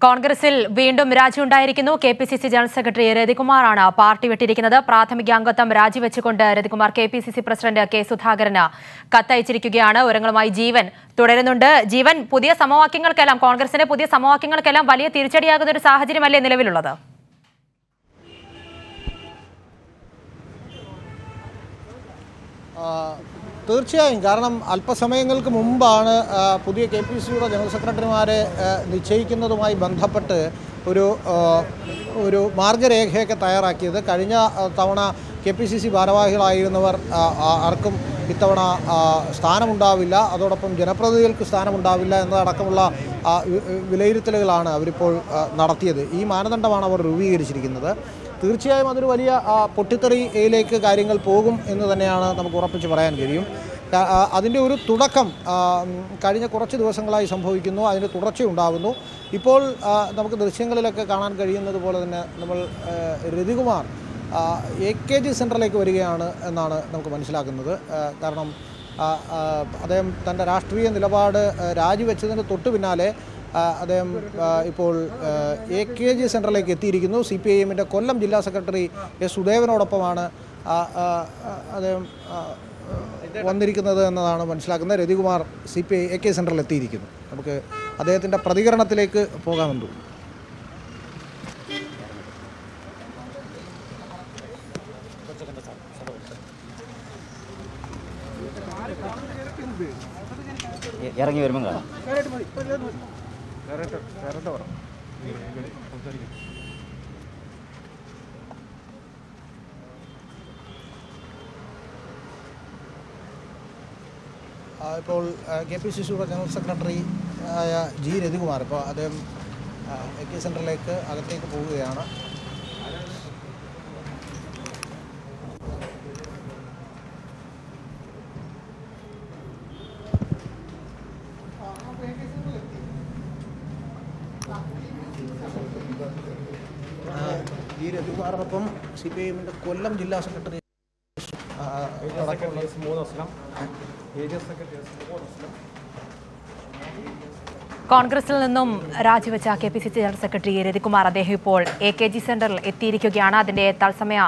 Congressill Vindum Rajundairikino, KPCC General Secretary Rathikumar Ana, Party Vetirikana, Prathamikyangatham Raji Vechukondu Rathikumar KPCC President K. Sudhakarana, Kathaychirikukayanu, Orangalumayi Jeevan, Thudarannundu Jeevan, Puthiya Samavakyangalkkellam, Congressinte Puthiya Samavakyangalkkellam, Valiya Thirichadiyakunna Oru Sahacharyamalle Nilavilullathu. തീർച്ചയായും കാരണം അല്പസമയങ്ങൾക്ക് മുൻപാണ് പുതിയ കെപിസിയുടെ general സെക്രട്ടറിമാരെ നിശ്ചയിക്കുന്നതുമായി ബന്ധപ്പെട്ട് ഒരു മാർഗ്ഗരേഖയൊക്കെ തയ്യാറാക്കിയത് കഴിഞ്ഞ തവണ KPCC ഭാരവാഹികളായിരുന്നവർ ആർക്കും ഇത്തവണ സ്ഥാനമുണ്ടാവില്ല അതോടൊപ്പം ജനപ്രതിനിധികൾക്ക് സ്ഥാനമുണ്ടാവില്ല എന്നതടക്കമുള്ള വിലയിരുത്തലുകളാണ് അവർ ഇപ്പോൾ നടത്തിയത് ഈ മാനദണ്ഡമാണ് അവർ രൂപീകരിച്ചിരിക്കുന്നത് തീർച്ചയായും അതൊരു വലിയ പൊട്ടിത്തെറിയിലേക്ക് കാര്യങ്ങൾ പോകും എന്ന് തന്നെയാണ് നമുക്ക് ഉറപ്പിച്ച് പറയാൻ കഴിയും അതിന്റെ ഒരു തുടക്കം കഴിഞ്ഞ കുറച്ച് ദിവസങ്ങളായി സംഭവിക്കുന്നു അതിന്റെ തുടർച്ച ഉണ്ടാകുന്നു ഇപ്പോൾ നമുക്ക് ദൃശ്യങ്ങളിലൊക്കെ കാണാൻ കഴിയുന്നതുപോലെ തന്നെ നമ്മൾ രതികുമാർ AKG സെന്ററിലേക്ക് വരികയാണ് എന്നാണ് നമുക്ക് മനസ്സിലാക്കുന്നത് കാരണം അദ്ദേഹം തന്റെ രാഷ്ട്രീയ നിലപാട് രാജിവെച്ചതിന് തൊട്ടുപിന്നാലെ അദ്ദേഹം ഇപ്പോൾ AKG സെന്ററിലേക്ക് എത്തിയിരിക്കുന്നു സിപിഐഎമ്മിന്റെ കൊല്ലം ജില്ലാ സെക്രട്ടറി എസ് സുദേവനോടൊപ്പമാണ് അദ്ദേഹം വന്നിരിക്കുന്നത് എന്നാണ് മനസ്സിലാക്കുന്നത് രതികുമാർ സിപിഐ AKG സെന്ററിൽ എത്തിയിരിക്കുന്നു നമുക്ക് അദ്ദേഹത്തിന്റെ പ്രതികരണത്തിലേക്ക് പോകാമെന്ന് ഇപ്പോൾ കെപിസിസിയുടെ ജനറൽ സെക്രട്ടറി ആയ ജി രതികുമാർ ഇപ്പോൾ അദ്ദേഹം AKG സെന്ററിലേക്ക് അകത്തേക്ക് പോവുകയാണ് G Rathikumar CPM Kollam Jilla Secretary കോൺഗ്രസിൽ നിന്നും രാജിവെച്ച KPCC ജനറൽ സെക്രട്ടറി രതികുമാർ അദ്ദേഹം ഇപ്പോൾ AKG സെന്ററിൽ എത്തിയിരിക്കുകയാണ് അതിന്റെ തത്സമയ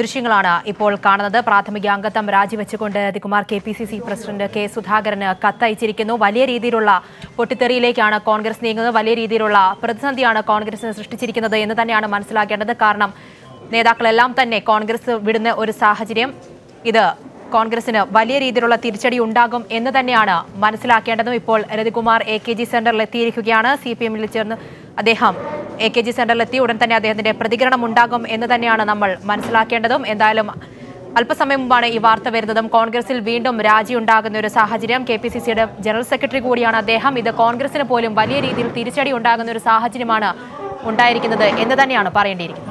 ദൃശ്യങ്ങളാണ് ഇപ്പോൾ കാണുന്നത് പ്രാഥമിക അംഗത്വം രാജിവെച്ചുകൊണ്ട് രതികുമാർ KPCC പ്രസിഡന്റ് K. സുധാകരന് കത്തയച്ചിരിക്കുന്നു വലിയ രീതിയിലുള്ള പൊട്ടിത്തെറിയിലേക്കാണ് കോൺഗ്രസ് നീങ്ങുന്നത് വലിയ രീതിയിലുള്ള പ്രതിസന്ധിയാണ് കോൺഗ്രസിന് സൃഷ്ടിച്ചിരിക്കുന്നത് എന്ന് തന്നെയാണ് മനസ്സിലാക്കേണ്ടത് കാരണം നേതാക്കളെല്ലാം തന്നെ കോൺഗ്രസ് വിടുന്ന ഒരു സാഹചര്യം ഇത് കോൺഗ്രസിന് വലിയ രീതിയിലുള്ള തിരിച്ചടി ഉണ്ടാകും എന്ന് തന്നെയാണ് മനസ്സിലാക്കേണ്ടതും ഇപ്പോൾ രതികുമാർ AKG സെന്ററിൽ എത്തിയിരിക്കുകയാണ് സിപിഎമ്മിൽ ചേർന്ന് അദ്ദേഹം AKG സെന്ററിൽ എത്തി ഉടൻ തന്നെ അദ്ദേഹത്തിന്റെ പ്രതികരണം ഉണ്ടാകും എന്ന് തന്നെയാണ് നമ്മൾ മനസ്സിലാക്കേണ്ടതും എന്തായാലും അല്പസമയം മുമ്പാണ് ഈ വാർത്ത വരുന്നതും കോൺഗ്രസിൽ വീണ്ടും രാജി ഉണ്ടാകുന്ന ഒരു സാഹചര്യം കെപിസിസിയുടെ ജനറൽ സെക്രട്ടറി കൂടിയാണ് അദ്ദേഹം ഇത് കോൺഗ്രസിന് പോലും വലിയ രീതിയിൽ തിരിച്ചടി ഉണ്ടാകുന്ന ഒരു സാഹചര്യമാണ് ഉണ്ടായിരിക്കുന്നത് എന്ന് തന്നെയാണ് പറയേണ്ടിയിരിക്കുന്നത്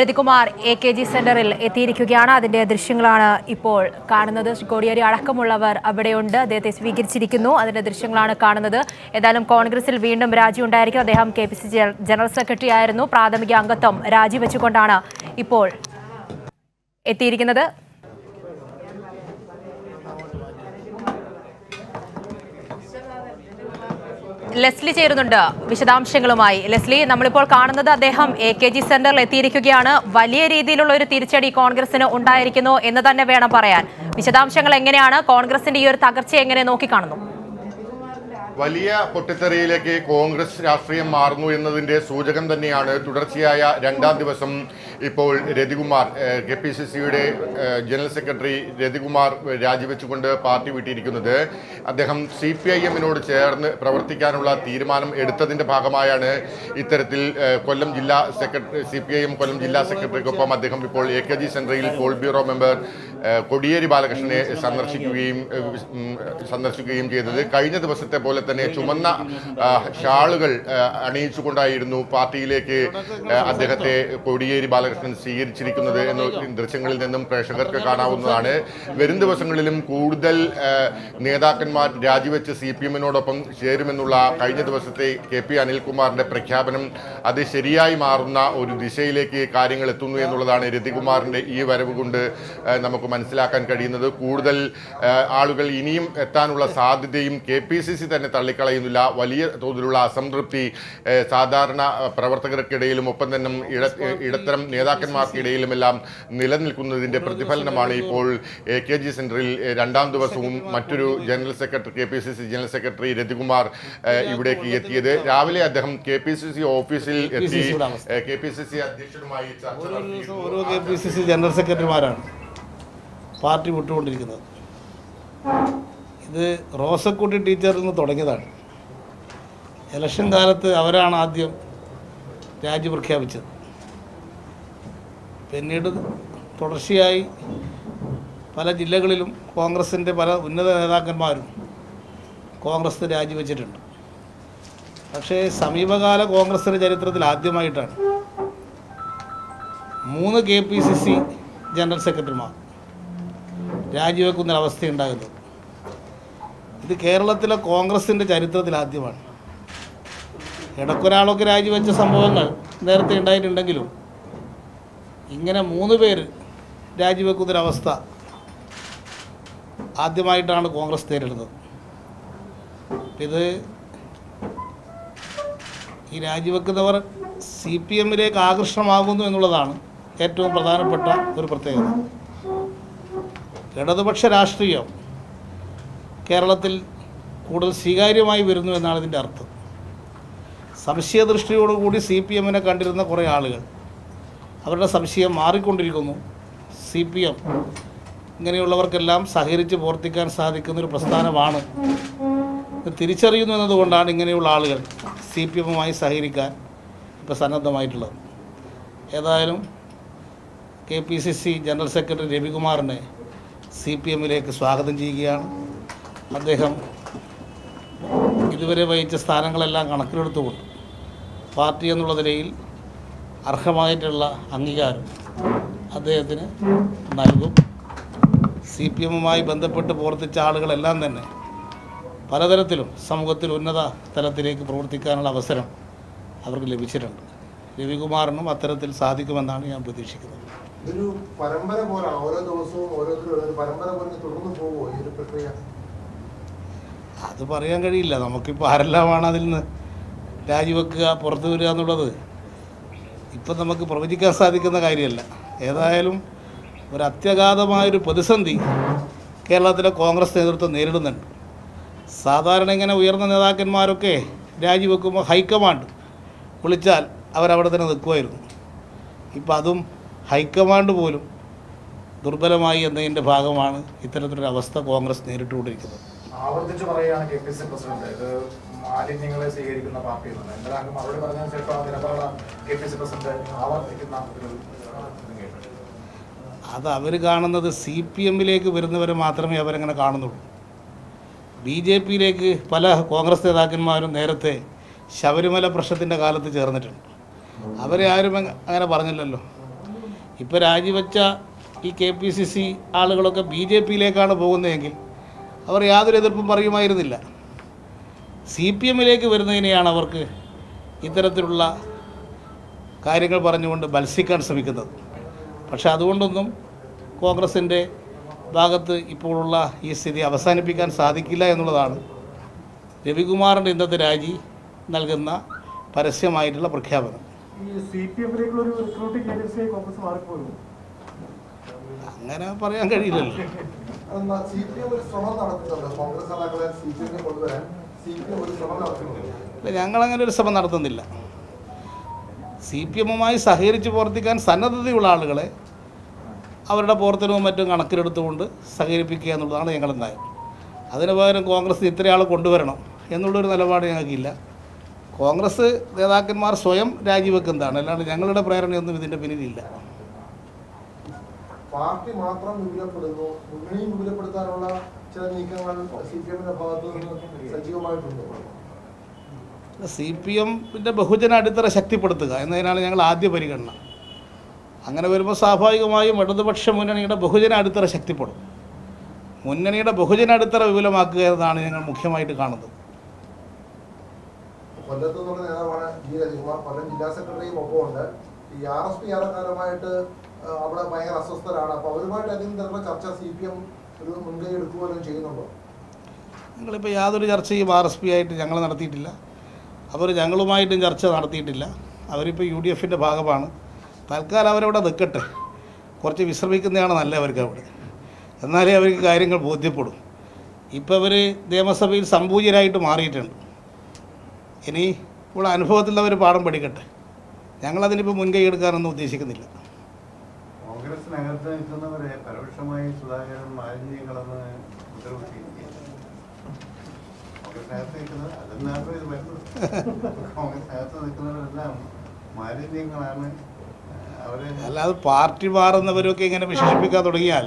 രതികുമാർ AKG സെന്ററിൽ എത്തിയിരിക്കുകയാണ്. അതിന്റെ ദൃശ്യങ്ങളാണ് ഇപ്പോൾ കാണുന്നത്. കോടിയേരി അടക്കമുള്ളവർ അവിടെയുണ്ട്, അദ്ദേഹത്തെ സ്വീകരിച്ചിരിക്കുന്നു. അതിന്റെ ദൃശ്യങ്ങളാണ് കാണുന്നത്. ഏതായാലും കോൺഗ്രസിൽ വീണ്ടും രാജി ഉണ്ടായിരിക്കും. അദ്ദേഹം KPCC ജനറൽ സെക്രട്ടറി ആയിരുന്നു. പ്രാഥമിക അംഗത്വം രാജിവെച്ചുകൊണ്ടാണ് ഇപ്പോൾ എത്തിയിരിക്കുന്നത്. ലെസ്ലി ചേരുന്നുണ്ട് വിശദാംശങ്ങളുമായി. ലെസ്ലി, നമ്മളിപ്പോൾ കാണുന്നത് അദ്ദേഹം AKG സെന്ററിൽ എത്തിയിരിക്കുകയാണ്. വലിയ രീതിയിലുള്ള ഒരു തിരിച്ചടി കോൺഗ്രസിന് ഉണ്ടായിരിക്കുന്നു എന്ന് തന്നെ വേണം പറയാൻ. വിശദാംശങ്ങൾ എങ്ങനെയാണ്? കോൺഗ്രസിന്റെ ഈ ഒരു തകർച്ച എങ്ങനെ നോക്കിക്കാണുന്നു? വലിയ പൊട്ടിത്തെറിയിലേക്ക് കോൺഗ്രസ് രാഷ്ട്രീയം മാറുന്നു എന്നതിൻ്റെ സൂചകം തന്നെയാണ് തുടർച്ചയായ രണ്ടാം ദിവസം ഇപ്പോൾ രതികുമാർ, KPCCയുടെ ജനറൽ സെക്രട്ടറി രതികുമാർ രാജിവെച്ചുകൊണ്ട് പാർട്ടി വിട്ടിരിക്കുന്നത്. അദ്ദേഹം CPIM ചേർന്ന് പ്രവർത്തിക്കാനുള്ള തീരുമാനം എടുത്തതിൻ്റെ ഭാഗമായാണ് ഇത്തരത്തിൽ കൊല്ലം ജില്ലാ സെക്രട്ടറി CPIM കൊല്ലം ജില്ലാ സെക്രട്ടറിക്കൊപ്പം അദ്ദേഹം ഇപ്പോൾ AKG സെൻട്രയിൽ പോൾ ബ്യൂറോ മെമ്പർ കോടിയേരി ബാലകൃഷ്ണനെ സന്ദർശിക്കുകയും ചെയ്തത്. കഴിഞ്ഞ ദിവസത്തെ പോലെ തന്നെ ചുമന്ന ഷാളുകൾ അണിയിച്ചുകൊണ്ടായിരുന്നു പാർട്ടിയിലേക്ക് അദ്ദേഹത്തെ കോടിയേരി ബാലകൃഷ്ണൻ സ്വീകരിച്ചിരിക്കുന്നത് എന്ന ദൃശ്യങ്ങളിൽ നിന്നും പ്രേക്ഷകർക്ക് കാണാവുന്നതാണ്. വരും ദിവസങ്ങളിലും കൂടുതൽ നേതാക്കന്മാർ രാജിവെച്ച് CPM ചേരുമെന്നുള്ള കഴിഞ്ഞ ദിവസത്തെ KP അനിൽകുമാറിൻ്റെ പ്രഖ്യാപനം അത് ശരിയായി മാറുന്ന ഒരു ദിശയിലേക്ക് കാര്യങ്ങൾ എത്തുന്നു എന്നുള്ളതാണ് രതികുമാറിൻ്റെ ഈ വരവ് കൊണ്ട് നമുക്ക് മനസ്സിലാക്കാൻ കഴിയുന്നത്. കൂടുതൽ ആളുകൾ ഇനിയും എത്താനുള്ള സാധ്യതയും KPCC തന്നെ തള്ളിക്കളയുന്നില്ല. വലിയ തോതിലുള്ള അസംതൃപ്തി സാധാരണ പ്രവർത്തകർക്കിടയിലും ഒപ്പം തന്നെ ഇടത്തരം നേതാക്കന്മാർക്കിടയിലുമെല്ലാം നിലനിൽക്കുന്നതിൻ്റെ പ്രതിഫലനമാണ് ഇപ്പോൾ AKG സെൻറ്ററിൽ രണ്ടാം ദിവസവും മറ്റൊരു general secretary KPCC general secretary Rathikumar ഇവിടേക്ക് എത്തിയത്. രാവിലെ അദ്ദേഹം KPCC ഓഫീസിൽ എത്തി KPCC അധ്യക്ഷനുമായി ചർച്ച നടത്തി. ഓരോ KPCC ജനറൽ സെക്രട്ടറിമാരാണ് പാർട്ടി വിട്ടുകൊണ്ടിരിക്കുന്നത്. ഇത് റോസക്കുട്ടി ടീച്ചറിൽ നിന്ന് തുടങ്ങിയതാണ്. ഇലക്ഷൻ കാലത്ത് അവരാണ് ആദ്യം രാജി പ്രഖ്യാപിച്ചത്. പിന്നീട് തുടർച്ചയായി പല ജില്ലകളിലും കോൺഗ്രസിൻ്റെ പല ഉന്നത നേതാക്കന്മാരും കോൺഗ്രസ് രാജിവെച്ചിട്ടുണ്ട്. പക്ഷേ സമീപകാല കോൺഗ്രസിൻ്റെ ചരിത്രത്തിൽ ആദ്യമായിട്ടാണ് 3 KPCC ജനറൽ സെക്രട്ടറിമാർ രാജിവെക്കുന്നൊരവസ്ഥയുണ്ടാകുന്നത്. ഇത് കേരളത്തിലെ കോൺഗ്രസിൻ്റെ ചരിത്രത്തിൽ ആദ്യമാണ്. ഇടയ്ക്കൊരാളൊക്കെ രാജിവെച്ച സംഭവങ്ങൾ നേരത്തെ ഉണ്ടായിട്ടുണ്ടെങ്കിലും ഇങ്ങനെ 3 പേര് രാജിവെക്കുന്നൊരവസ്ഥ ആദ്യമായിട്ടാണ് കോൺഗ്രസ് നേരിടുന്നത്. ഇത് ഈ രാജിവെക്കുന്നവർ CPM ആകർഷണമാകുന്നു എന്നുള്ളതാണ് ഏറ്റവും പ്രധാനപ്പെട്ട ഒരു പ്രത്യേകത. ഇടതുപക്ഷ രാഷ്ട്രീയം കേരളത്തിൽ കൂടുതൽ സ്വീകാര്യമായി വരുന്നു എന്നാണ് ഇതിൻ്റെ അർത്ഥം. സംശയദൃഷ്ടിയോടുകൂടി CPM കണ്ടിരുന്ന കുറേ ആളുകൾ അവരുടെ സംശയം മാറിക്കൊണ്ടിരിക്കുന്നു. CPM ഇങ്ങനെയുള്ളവർക്കെല്ലാം സഹകരിച്ച് പ്രവർത്തിക്കാൻ സാധിക്കുന്നൊരു പ്രസ്ഥാനമാണ് തിരിച്ചറിയുന്നു എന്നതുകൊണ്ടാണ് ഇങ്ങനെയുള്ള ആളുകൾ CPMമായി സഹകരിക്കാൻ ഇപ്പോൾ സന്നദ്ധമായിട്ടുള്ളത്. ഏതായാലും KPCC ജനറൽ സെക്രട്ടറി രവികുമാറിനെ CPM സ്വാഗതം ചെയ്യുകയാണ്. അദ്ദേഹം ഇതുവരെ വഹിച്ച സ്ഥാനങ്ങളെല്ലാം കണക്കിലെടുത്തുകൊണ്ട് പാർട്ടി എന്നുള്ള നിലയിൽ അർഹമായിട്ടുള്ള അംഗീകാരം അദ്ദേഹത്തിന് നൽകും. CPMമായി ബന്ധപ്പെട്ട് പ്രവർത്തിച്ച ആളുകളെല്ലാം തന്നെ പലതരത്തിലും സമൂഹത്തിൽ ഉന്നത തലത്തിലേക്ക് പ്രവർത്തിക്കാനുള്ള അവസരം അവർക്ക് ലഭിച്ചിട്ടുണ്ട്. രവികുമാറിനും അത്തരത്തിൽ സാധിക്കുമെന്നാണ് ഞാൻ പ്രതീക്ഷിക്കുന്നത്. ഇതൊരു പരമ്പര പോലെ ഓരോ ദിവസവും ഓരോരുത്തരും പരമ്പര പോലെ തുടർന്ന് പോകുമോ ഈ ഒരു പ്രക്രിയ? അത് പറയാൻ കഴിയില്ല. നമുക്കിപ്പോൾ ആരെല്ലാമാണ് അതിൽ നിന്ന് രാജിവെക്കുക, പുറത്തു വരിക എന്നുള്ളത് ഇപ്പം നമുക്ക് പ്രവചിക്കാൻ സാധിക്കുന്ന കാര്യമല്ല. ഏതായാലും ഒരു അത്യഗാധമായൊരു പ്രതിസന്ധി കേരളത്തിലെ കോൺഗ്രസ് നേതൃത്വം നേരിടുന്നുണ്ട്. സാധാരണ ഇങ്ങനെ ഉയർന്ന നേതാക്കന്മാരൊക്കെ രാജിവെക്കുമ്പോൾ ഹൈക്കമാൻഡ് വിളിച്ചാൽ അവരവിടെ തന്നെ നിൽക്കുമായിരുന്നു. ഇപ്പം അതും ഹൈക്കമാൻഡ് പോലും ദുർബലമായി എന്നതിൻ്റെ ഭാഗമാണ് ഇത്തരത്തിലൊരവസ്ഥ കോൺഗ്രസ് നേരിട്ടുകൊണ്ടിരിക്കുന്നത്. ആവർത്തിച്ച് പറയുകയാണ് KPCC പ്രസിഡന്റ്, ഇത് മാലിന്യങ്ങളെ സ്വീകരിക്കുന്ന പാർട്ടിയാണ്. എന്തായാലും മറുപടി പറഞ്ഞാൽ ചിലപ്പോൾ നിലപാട് KPCC പ്രസിഡന്റ് ആവർത്തിക്കുന്ന അത് അവർ കാണുന്നത് CPM വരുന്നവരെ മാത്രമേ അവരങ്ങനെ കാണുന്നുള്ളൂ. BJP പല കോൺഗ്രസ് നേതാക്കന്മാരും നേരത്തെ ശബരിമല പ്രശ്നത്തിൻ്റെ കാലത്ത് ചേർന്നിട്ടുണ്ട്. അവരെ ആരും അങ്ങനെ പറഞ്ഞില്ലല്ലോ. ഇപ്പോൾ രാജിവെച്ച ഈ KPCC ആളുകളൊക്കെ BJPയിലേക്കാണ് പോകുന്നതെങ്കിൽ അവർ യാതൊരു എതിർപ്പും പറയുമായിരുന്നില്ല. CPMയിലേക്ക് വരുന്നതിനെയാണ് അവർക്ക് ഇത്തരത്തിലുള്ള കാര്യങ്ങൾ പറഞ്ഞുകൊണ്ട് മത്സരിക്കാൻ ശ്രമിക്കുന്നത്. പക്ഷേ അതുകൊണ്ടൊന്നും കോൺഗ്രസിൻ്റെ ഭാഗത്ത് ഇപ്പോഴുള്ള ഈ സ്ഥിതി അവസാനിപ്പിക്കാൻ സാധിക്കില്ല എന്നുള്ളതാണ് രവികുമാറിൻ്റെ ഇന്നത്തെ രാജി നൽകുന്ന പരസ്യമായിട്ടുള്ള പ്രഖ്യാപനം. അങ്ങനെ പറയാൻ കഴിയില്ലല്ലോ. ഞങ്ങളങ്ങനെ ഒരു ശ്രമം നടത്തുന്നില്ല. CPMമായി സഹകരിച്ച് പ്രവർത്തിക്കാൻ സന്നദ്ധതയുള്ള ആളുകളെ അവരുടെ പ്രവർത്തനവും മറ്റും കണക്കിലെടുത്തുകൊണ്ട് സഹകരിപ്പിക്കുക എന്നുള്ളതാണ് ഞങ്ങളുടെ നയം. അതിന് പകരം കോൺഗ്രസ് ഇത്രയാൾ കൊണ്ടുവരണം എന്നുള്ളൊരു നിലപാട് ഞങ്ങൾക്കില്ല. കോൺഗ്രസ് നേതാക്കന്മാർ സ്വയം രാജിവെക്കുന്നതാണ്, അല്ലാണ്ട് ഞങ്ങളുടെ പ്രേരണയൊന്നും ഇതിൻ്റെ പിന്നിലില്ല. പാർട്ടി മാത്രം വിപുലപ്പെടുന്നു, മുന്നണിയും വിപുലപ്പെടുത്താനുള്ള ചില നീക്കങ്ങൾ CPMന്റെ ഭാഗത്തു നിന്ന് സജീവമായിട്ടുണ്ട്. CPMന്റെ ബഹുജന അടിത്തറ ശക്തിപ്പെടുത്തുക എന്നതിനാണ് ഞങ്ങൾ ആദ്യ പരിഗണന. അങ്ങനെ വരുമ്പോൾ സ്വാഭാവികമായും ഇടതുപക്ഷ മുന്നണിയുടെ ബഹുജന അടിത്തറ ശക്തിപ്പെടും. മുന്നണിയുടെ ബഹുജന അടിത്തറ വിപുലമാക്കുക എന്നതാണ് ഞങ്ങൾ മുഖ്യമായിട്ട് കാണുന്നത്. കൊല്ലത്ത് നിന്നുള്ള നേതാവാണ് G Rathikumar. കൊല്ലം ജില്ലാ സെക്രട്ടറിയും ഒപ്പമുണ്ട്. ഈ RSP അവിടെ ഭയങ്കര അസ്വസ്ഥരാണ്. അപ്പോൾ അവരുമായിട്ട് അധികം തരുന്ന ചർച്ച CPM ഒരു മുൻകൈ എടുക്കുകയും ചെയ്യുന്നുണ്ടോ? ഞങ്ങളിപ്പോൾ യാതൊരു ചർച്ചയും RSP ആയിട്ട് ഞങ്ങൾ നടത്തിയിട്ടില്ല. അവർ ഞങ്ങളുമായിട്ടും ചർച്ച നടത്തിയിട്ടില്ല. അവരിപ്പോൾ UDFന്റെ ഭാഗമാണ്. തൽക്കാലം അവരവിടെ നിൽക്കട്ടെ, കുറച്ച് വിശ്രമിക്കുന്നതാണ് നല്ല അവർക്ക് അവിടെ. എന്നാലേ അവർക്ക് കാര്യങ്ങൾ ബോധ്യപ്പെടും. ഇപ്പോൾ അവർ നിയമസഭയിൽ സംപൂജ്യരായിട്ട് മാറിയിട്ടുണ്ട്. ഇനി ഇവിടെ അനുഭവത്തിൽ അവർ പാഠം പഠിക്കട്ടെ. ഞങ്ങളതിനിപ്പോൾ മുൻകൈ എടുക്കാനൊന്നും ഉദ്ദേശിക്കുന്നില്ല. കോൺഗ്രസിനകത്ത് നിൽക്കുന്നവരെ പരോക്ഷമായി സുധാകരൻ മാലിന്യങ്ങളെന്ന് ഉത്തരവിട്ടിരിക്കുകയാണ്. കോൺഗ്രസിനകത്ത് നിൽക്കുന്നത് അതെന്നാണ് ഇത് വരുന്നത്. കോൺഗ്രസിനകത്ത് നിൽക്കുന്നവരെല്ലാം മാലിന്യങ്ങളാണ്. അവരെ അല്ലാതെ പാർട്ടി മാറുന്നവരൊക്കെ ഇങ്ങനെ വിശേഷിപ്പിക്കാൻ തുടങ്ങിയാൽ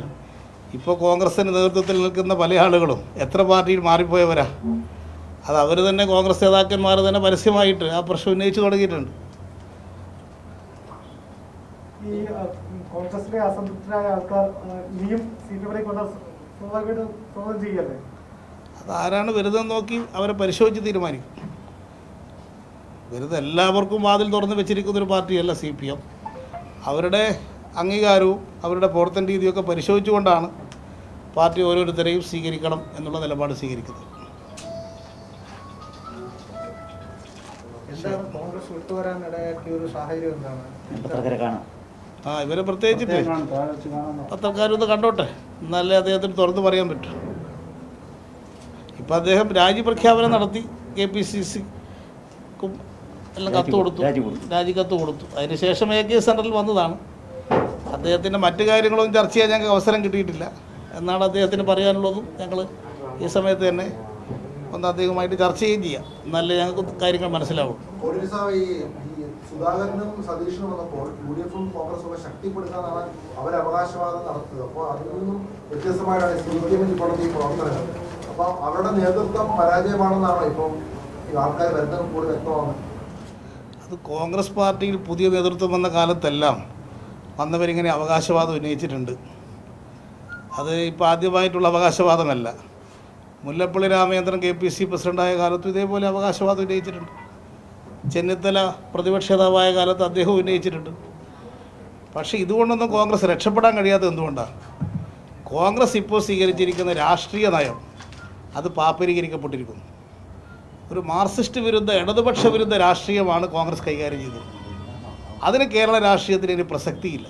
ഇപ്പോൾ കോൺഗ്രസിൻ്റെ നേതൃത്വത്തിൽ നിൽക്കുന്ന പല ആളുകളും എത്ര പാർട്ടിയിൽ മാറിപ്പോയവരാ. അത് അവർ തന്നെ കോൺഗ്രസ് നേതാക്കന്മാർ തന്നെ പരസ്യമായിട്ട് ആ പ്രശ്നം ഉന്നയിച്ചു തുടങ്ങിയിട്ടുണ്ട്. ഈ കോൺഗ്രസിലെ അസംതൃപ്തരായ ആൾക്കാർ ഇനിയും CPMലേക്ക് വന്നാൽ സ്വാഭാവികമായിട്ടും സ്വാഗതം ചെയ്യല്ലേ? അതാരാണ് വെറുതെന്ന് നോക്കി അവരെ പരിശോധിച്ച് തീരുമാനിക്കും. വെറുതെ എല്ലാവർക്കും വാതിൽ തുറന്ന് വെച്ചിരിക്കുന്നൊരു പാർട്ടിയല്ല CPM. അവരുടെ അംഗീകാരവും അവരുടെ പ്രവർത്തന രീതിയൊക്കെ പരിശോധിച്ചുകൊണ്ടാണ് പാർട്ടി ഓരോരുത്തരെയും സ്വീകരിക്കണം എന്നുള്ള നിലപാട് സ്വീകരിക്കുന്നത്. ഇവരെ പ്രത്യേകിച്ചിട്ട് പത്രക്കാരൊന്ന് കണ്ടോട്ടെ, എന്നാലേ അദ്ദേഹത്തിന് തുറന്നു പറയാൻ പറ്റും. ഇപ്പം അദ്ദേഹം രാജി പ്രഖ്യാപനം നടത്തി, KPCCക്കും എല്ലാം കത്ത് കൊടുത്തു, രാജിക്കത്ത് കൊടുത്തു. അതിനുശേഷം AKG സെൻറ്ററിൽ വന്നതാണ്. അദ്ദേഹത്തിൻ്റെ മറ്റു കാര്യങ്ങളും ചർച്ച ചെയ്യാൻ ഞങ്ങൾക്ക് അവസരം കിട്ടിയിട്ടില്ല എന്നാണ് അദ്ദേഹത്തിന് പറയാനുള്ളതും. ഞങ്ങൾ ഈ സമയത്ത് തന്നെ ഒന്ന് അദ്ദേഹവുമായിട്ട് ചർച്ച ചെയ്യുകയും ചെയ്യാം, എന്നാലേ ഞങ്ങൾക്ക് കാര്യങ്ങൾ മനസ്സിലാവും. സുധാകരനും സതീഷനും വന്നപ്പോൾ UDFും കോൺഗ്രസും ശക്തിപ്പെടുത്താനാണ് അവർ അവകാശവാദം നടത്തുന്നത്. അപ്പോൾ അതിൽ നിന്നും വ്യത്യസ്തമായിട്ടാണ് CPMന്റെ ഈ പ്രവർത്തനങ്ങൾ. അപ്പോൾ അവരുടെ നേതൃത്വം പരാജയമാണെന്നാണ് ഇപ്പോൾ ആൾക്കാർ വരുന്നത് കൂടുതൽ വ്യക്തമാണ്. അത് കോൺഗ്രസ് പാർട്ടിയിൽ പുതിയ നേതൃത്വം വന്ന കാലത്തെല്ലാം വന്നവരിങ്ങനെ അവകാശവാദം ഉന്നയിച്ചിട്ടുണ്ട്. അത് ഇപ്പോൾ ആദ്യമായിട്ടുള്ള അവകാശവാദമല്ല. മുല്ലപ്പള്ളി രാമചന്ദ്രൻ KPCC പ്രസിഡൻ്റായ കാലത്തും ഇതേപോലെ അവകാശവാദം ഉന്നയിച്ചിട്ടുണ്ട്. ചെന്നിത്തല പ്രതിപക്ഷ നേതാവായ കാലത്ത് അദ്ദേഹം ഉന്നയിച്ചിട്ടുണ്ട്. പക്ഷേ ഇതുകൊണ്ടൊന്നും കോൺഗ്രസ് രക്ഷപ്പെടാൻ കഴിയാത്തത് എന്തുകൊണ്ടാണ്? കോൺഗ്രസ് ഇപ്പോൾ സ്വീകരിച്ചിരിക്കുന്ന രാഷ്ട്രീയ നയം അത് പാപ്പരീകരിക്കപ്പെട്ടിരിക്കുന്നു. ഒരു മാർക്സിസ്റ്റ് വിരുദ്ധ ഇടതുപക്ഷ വിരുദ്ധ രാഷ്ട്രീയമാണ് കോൺഗ്രസ് കൈകാര്യം ചെയ്തത്. അതിന് കേരള രാഷ്ട്രീയത്തിന് ഇനി പ്രസക്തിയില്ല.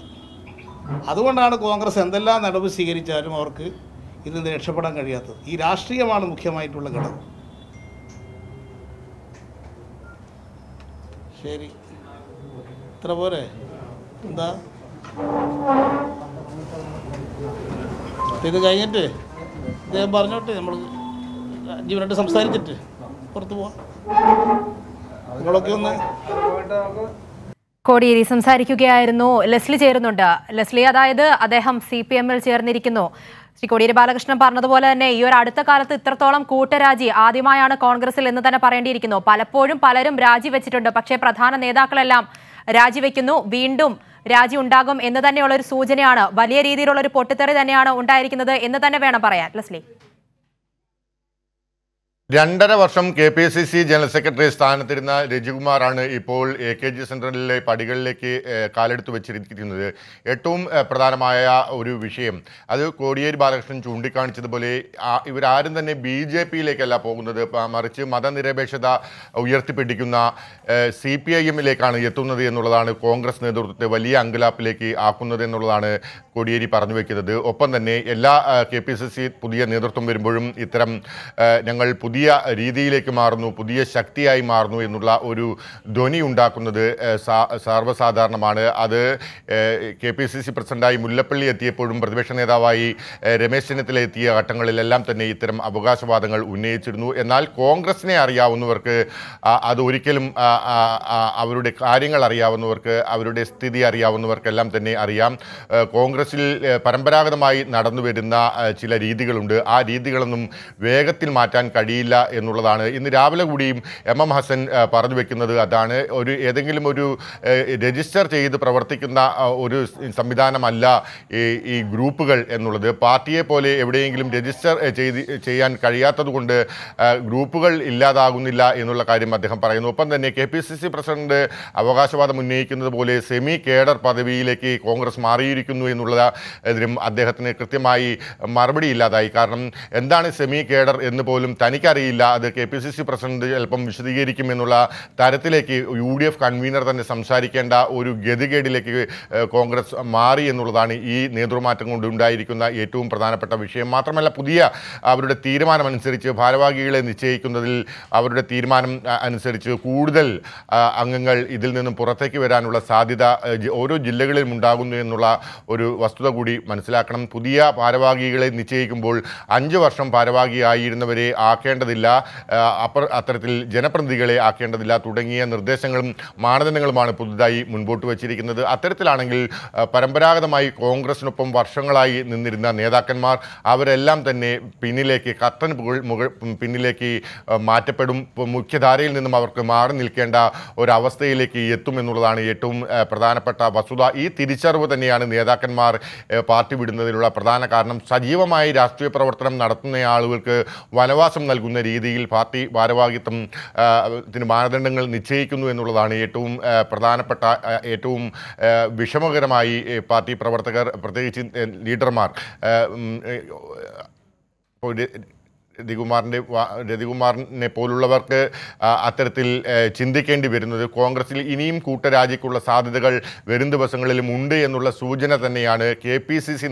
അതുകൊണ്ടാണ് കോൺഗ്രസ് എന്തെല്ലാം നടപടി സ്വീകരിച്ചാലും അവർക്ക് ഇതിൽ നിന്ന് രക്ഷപ്പെടാൻ കഴിയാത്തത്. ഈ രാഷ്ട്രീയമാണ് മുഖ്യമായിട്ടുള്ള ഘടകം. ശരി, ഇത്ര പോരെ? എന്താ ഇത് കഴിഞ്ഞിട്ട് അദ്ദേഹം പറഞ്ഞോട്ടെ, നമ്മൾ ജീവനായിട്ട് സംസാരിച്ചിട്ട് പുറത്തു പോവാം. നിങ്ങളൊക്കെ ഒന്ന് കോടിയേരി സംസാരിക്കുകയായിരുന്നു. ലെസ്ലി ചേരുന്നുണ്ട്. ലെസ്ലി, അതായത് അദ്ദേഹം CPMൽ ചേർന്നിരിക്കുന്നു. ശ്രീ കോടിയേരി ബാലകൃഷ്ണൻ പറഞ്ഞതുപോലെ തന്നെ ഈ ഒരു അടുത്ത കാലത്ത് ഇത്രത്തോളം കൂട്ടരാജി ആദ്യമായാണ് കോൺഗ്രസിൽ എന്ന് തന്നെ പറയേണ്ടിയിരിക്കുന്നു. പലപ്പോഴും പലരും രാജിവെച്ചിട്ടുണ്ട്, പക്ഷേ പ്രധാന നേതാക്കളെല്ലാം Rajivikino, Bindum, Raji Undagum, in the Daniel Sujaniana, Valeri Roller Potter than Undarikina, in the Danavana Parayatlasly. Randara was from KPCC General Secretary Stanathirna, Rathikumar, and Ipol, AKG Central, particularly Khaled to which Rikitin, Etum Pradamaya, Uru Vishim, other Kodiyeri Balakrishnan Chundikan Chibole, if it are in the BJP like Lapon, the Marchi, Madan Rebeshada, Uyerti Pedicuna, CPI Milekan, Yetuna de Nolana, Congress Nedu, the Vali Angela Pleki, Akuna de Nolana, Kodiyeri Parnuke, open the name, Ella KPCC, Pudia Nedurtum, Itram, Nangal. Ridi like Marno, Pudia Shakti I Marno in Nula Uru, Doni Undakun de Sarva Sadar Namada, other KPCC Persandai, Mulapoli, Etiapodum, Perdivision Edawai, Remessinetletia, Tangal Lamp, Natram, Abogasavadangal, Unetinu, and all Congress Naria, Unworker, Aduricum, Avrude Karingal Aria, Unworker, Avrude Stidi Aria, Unworker, Lamtane Ariam, Congressil Parambaravamai, Nadan Vedina, Chile Ridigalum, Adidigalum, Vegatil Matan Kadi. In the Rabla Gudim, Emam Hassan Paradwekin Adane, or Edangilmodu register the Pravartikana or Samidana Malla, a group and the party pole, every England register a Cheyan Kariata Gunde, Groupugal Illa Gunilla, Enola Karima de Camparan open, the KPCC President Avagashava Munik in the Bole, Semi, Kedar Padavi, Congress Mari Rikunu, Enula, Adehatne Kritimai, Marbadi Ladai Karan, and then Semi Kedar in the Polum Tanik. The KPCC President Elpam Vishigiriki Menula, Taratileki, UDF convener than the Samsari Kenda, Uru Gedigedileki Congress Mari and Uldani E. Nedromatang Dundai Rikuna, Etum Pradana Patavish, Matramala Pudia, Abru the Tirman and Sergio Haravagil and the Chekundil, Abru the Tirman and Sergio Kudel, Angangal Idilin Porateki, Veranula Sadida, Oro Jilegal Mundagun Nula, Uru Vastuda Gudi, Mansilakam Pudia, Paravagil and the Chekumbol, Anjavasham Paravagi, Air in the very Akan. Dilla, upper Athratil, Jenapran Digale, Akanda Dilla, Tudangi, and Desangal, Madanangal Manapudai, Munbotu, Chirik, and the Athratil Anangal, Parambara, the Mai Congress Nopum, Varshangalai, Nirina, Nedakanmar, Averelam, the Pinileki, Katan, Pinileki, Matapedum, Mukadaril, and the Mavakamar, Nilkenda, or Avasteleki, Yetum, and Nurani, Yetum, Pradanapata, Basuda, E. Tirichar with the Nian and the Nedakanmar, party within the Rula Pradana Karnam, Sajiva Mai, Rastri Pravatram, Naratune, Alvuk, Vanavasam. Deal party, Varavagitum, Tinamandangal, Nichekunu and Ulani, Etum, Pradana Pata, Etum, Vishamagamai, party, Pravataka, Pradesh, leader mark. Rathikumar Nepolulavarke, Athertil, Chindikendi, wherein the Congress, Inim, Kutarajikula Sadagal, wherein the Basangal Munde and Nula Sujanataniana, KPCC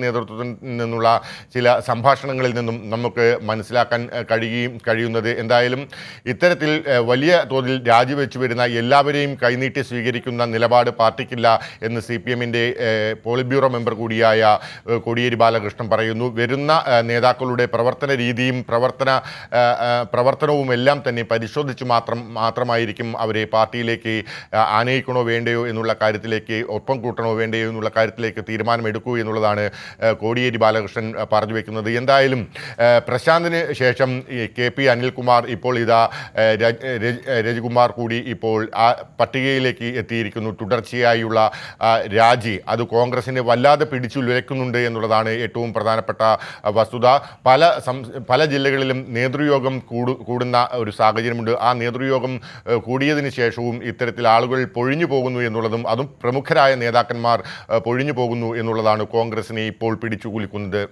Nula, Silla, Sampashangal Namuke, Mansilakan, Kadigi, Kadiuna de Endailum, Ithertil, Valia, Todil, Dajivich, Verena, Yelaverim, Kainitis, Vigirikunda, Nilabada, Particula, and the CPM in the Politburo member Kudiaya, Kodiyeri Balakrishnan Parayunu, Veruna, Nedakulude, Pravartan, Ridim, Pravartano Melam Tani Padisho the Chumatra Mairikim Avre Party Lake, Ane Kuno Vende, Enula Karitleke, Open Kutano Vende, Enula Karitlake, Tirman Meduku, Enulana, Kodiyeri Balakrishnan, Parduekin, the Endailum, Prashandan Shesham, KP Anil Kumar, Ipolida, Rathikumar Kudi, Ipol, Pati Leki, Etirikunu, Tudarchi Ayula, Raji, Adu Congress in Valla, the Pidichu Lekunde, and Rodane, Etum Pradanapata, Vasuda, Pala, some Palajil. Nedru Yogam Kudna Sagajimudu and Nedru Yogam Kudia in Sheshum, Iteratil Algol, Porinu Pogunu in Uladam, Adam Pramukara and Nedakanmar, Porinu Pogunu in Uladano Congress in a Pol Pidichulikund.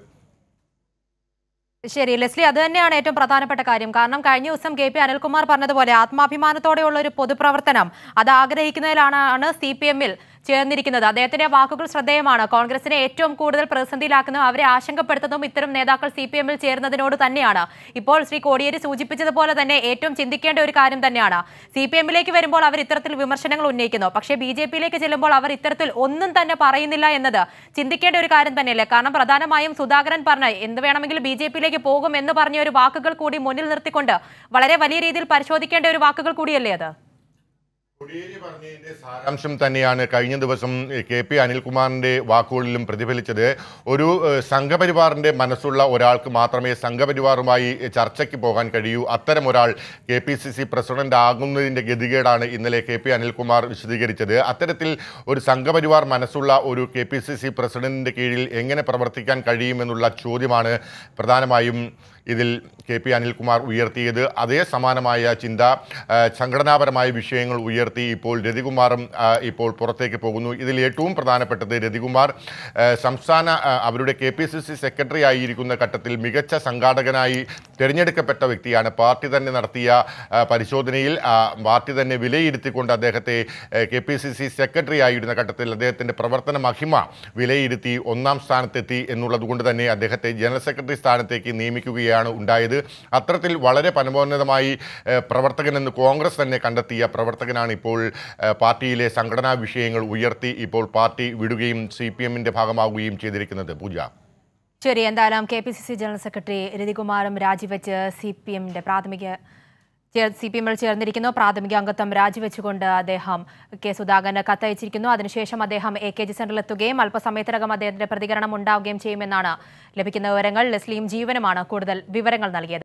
Sherry Leslie Adani and Etum Pratana Patakarim Karnam, can you some KP Anil Kumar Pana the Volatma Pimanatore Podu Pravartanam, Adagra Hikinalana and a CPM mill. Chernirikina, the Ethia Bakukul Sademana, Congress in Etum Kudal President Lakana, Avri Ashanka Pertano, Mitram Nedakal CPM, Cherna, the Noda Taniana. Ipol Sri Kodiyeri Sujipicha the Pola than Etum Chindikan or Karim Taniana. CPM Lake Verimbol Avriturtil Vimershang Lunakino, Paksha BJP Lake Chilambol Avriturtil Undan Tana Parainilla and other Chindikan or Karim Tanelakana, Pradana Mayam Sudakaran Parna, in the Vanamical BJP Lake Pogum and the Parnio Bakakal Kudi Munil Nertikunda, Valare Validil Parsho the Kandor Bakakal Kudi later. Kodiyeri Barney's Saramsham Taniana, Kayan, there was some KP, Anil Kumande, Wakulim, Predivilic, Uru, Sangaparibarne, Manasula, Oral, Matrame, Sangaparibarmai, Charchaki Bogan Kadiu, Atta Moral, KPCC President Agun in the Gedigan in the KP, Anil Kumar, Shidigaric, Attatil, Ur Sangaparibar, Manasula, Uru, KPCC President Kiril, Engene Pravartikan Kadim and Ula Chodimane, Pradanamayum, Idil, KP Anil Kumar, Uyerti, Ade Samanamaya, Chinda, Sangranabarmai Vishangal, Uyer. ഇപ്പോൾ രതികുമാറും ഇപ്പോൾ പുറത്തേക്ക് പോകുന്നു ഇതിൽ ഏറ്റവും പ്രധാനപ്പെട്ടത് രതികുമാർ സംസ്ഥാന അവരുടെ KPCC secretary ആയിരിക്കുന്ന ഘട്ടത്തിൽ മികച്ച സംഘാടകനായി തിരഞ്ഞെടുക്കപ്പെട്ട വ്യക്തിയാണ് പാർട്ടി തന്നെ നടത്തിയ പരിശോധനയിൽ പാർട്ടി തന്നെ വിലയിരുത്തിക്കൊണ്ട് അദ്ദേഹത്തെ കെപിസിസി സെക്രട്ടറി ആയിരുന്ന ഘട്ടത്തിൽ അദ്ദേഹത്തിന്റെ പ്രവർത്തന മഹിമ വിലയിരുത്തി ഒന്നാം സ്ഥാനത്തെത്തി എന്നുള്ളതുകൊണ്ട് തന്നെ അദ്ദേഹത്തെ ജനറൽ സെക്രട്ടറി സ്ഥാനത്തേക്ക് നിയമിക്കുകയാണ് ഉണ്ടായത് അത്രത്തിൽ വളരെ പരമോന്നതമായി പ്രവർത്തകൻ എന്ന് കോൺഗ്രസ് തന്നെ കണ്ടെത്തിയ പ്രവർത്തകനാണ് Ipol party le Sangrana Vishangal Uyarti Ipol party video game CPM in the Pagamaguim Chedrikan the Puja. Cherry and Alam KPCC General Secretary Ridikumaram Rajivacher CPM the Prathamika CPM Chair Nirikino Prathamyangatam Rajivachunda de Ham Kesudagana Kata Chikino and Sheshama de Ham AKG Central to game Alpasametragama de Pradigana Munda game Chaminana Lepikino Rengal Leslim Givenamana Kurdal Viverangal.